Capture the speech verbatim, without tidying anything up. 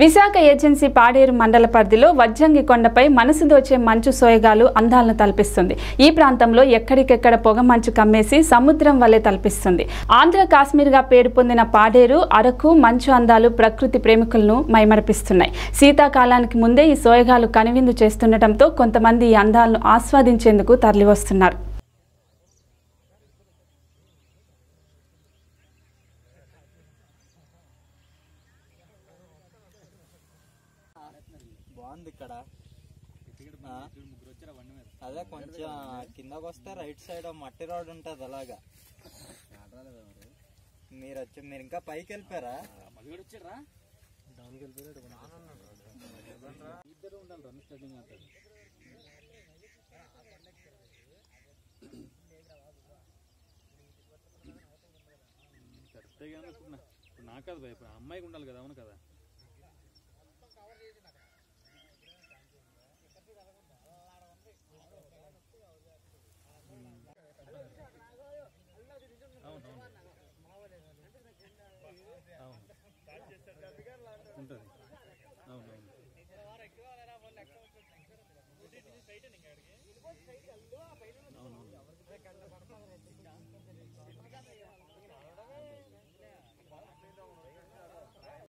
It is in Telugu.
Visaka Agency Padir Mandala Pardilo, Vajangi Kondapai, Manasidoche Manchu Soegalu, Andalna Talpistundi. E Prantamlo, Yakarikaka Pogamanchu Kamesi, Samudram Vale Talpistundi. Andhra Kasmirga Pedpundina Paderu, Araku, Manchu Andalu, Prakriti Premikulnu, Maimar Pistunai. Sita Kalaniki Munde, ఈ సోయగాలు కనివిందు చేస్తునటంతో కొంతమంది ఈ అందాలను ఆస్వాదించేందుకు తరలివస్తున్నారు. బాగుంది ఇక్కడ. అదే కొంచెం కిందకి వస్తే రైట్ సైడ్ మట్టి రోడ్ ఉంటది అలాగా. మీరు వచ్చి మీరు ఇంకా పైకి వెళ్ళిపోయారా? మళ్ళీ వచ్చారా? డౌన్కి వెళ్ళిపోయారు. ఇద్దరు ఉండాలి రన్ స్టార్టింగ్ అవుతుంది కరెక్ట్గా ఇప్పుడు ఇప్పుడు నాకు కాదు భయ ఇప్పుడు అమ్మాయికి ఉండాలి కదా అవును కదా ఉంటుంది అవునవును I don't know.